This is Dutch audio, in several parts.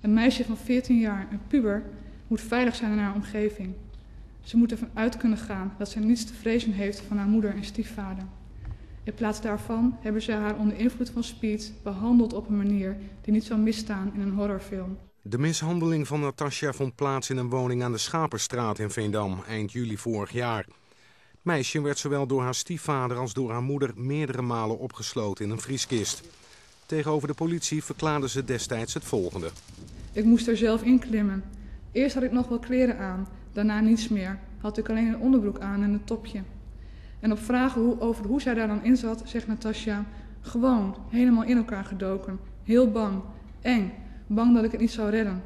Een meisje van 14 jaar, een puber, moet veilig zijn in haar omgeving. Ze moet ervan uit kunnen gaan dat zij niets te vrezen heeft van haar moeder en stiefvader. In plaats daarvan hebben ze haar onder invloed van speed behandeld op een manier die niet zou misstaan in een horrorfilm. De mishandeling van Natasja vond plaats in een woning aan de Schapersstraat in Veendam eind juli vorig jaar. Het meisje werd zowel door haar stiefvader als door haar moeder meerdere malen opgesloten in een vrieskist. Tegenover de politie verklaarde ze destijds het volgende. Ik moest er zelf in klimmen. Eerst had ik nog wel kleren aan, daarna niets meer. Had ik alleen een onderbroek aan en een topje. En op vragen over hoe zij daar dan in zat, zegt Natasja: gewoon, helemaal in elkaar gedoken. Heel bang, eng, bang dat ik het niet zou redden.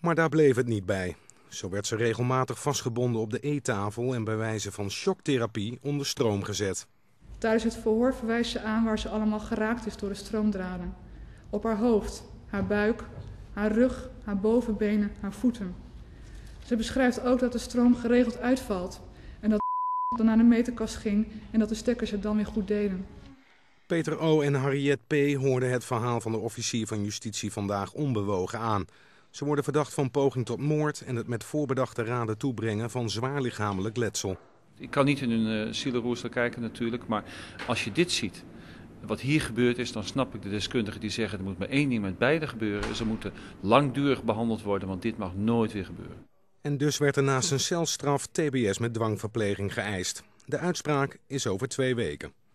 Maar daar bleef het niet bij. Zo werd ze regelmatig vastgebonden op de eettafel en bij wijze van shocktherapie onder stroom gezet. Tijdens het verhoor verwijst ze aan waar ze allemaal geraakt is door de stroomdraden. Op haar hoofd, haar buik, haar rug, haar bovenbenen, haar voeten. Ze beschrijft ook dat de stroom geregeld uitvalt en dat dan naar de meterkast ging en dat de stekkers het dan weer goed deden. Peter O. en Harriet P. hoorden het verhaal van de officier van justitie vandaag onbewogen aan. Ze worden verdacht van poging tot moord en het met voorbedachte raden toebrengen van zwaar lichamelijk letsel. Ik kan niet in hun zielenroersel kijken natuurlijk, maar als je dit ziet, wat hier gebeurd is, dan snap ik de deskundigen die zeggen er moet maar één ding met beide gebeuren. Ze moeten langdurig behandeld worden, want dit mag nooit weer gebeuren. En dus werd er naast een celstraf TBS met dwangverpleging geëist. De uitspraak is over 2 weken.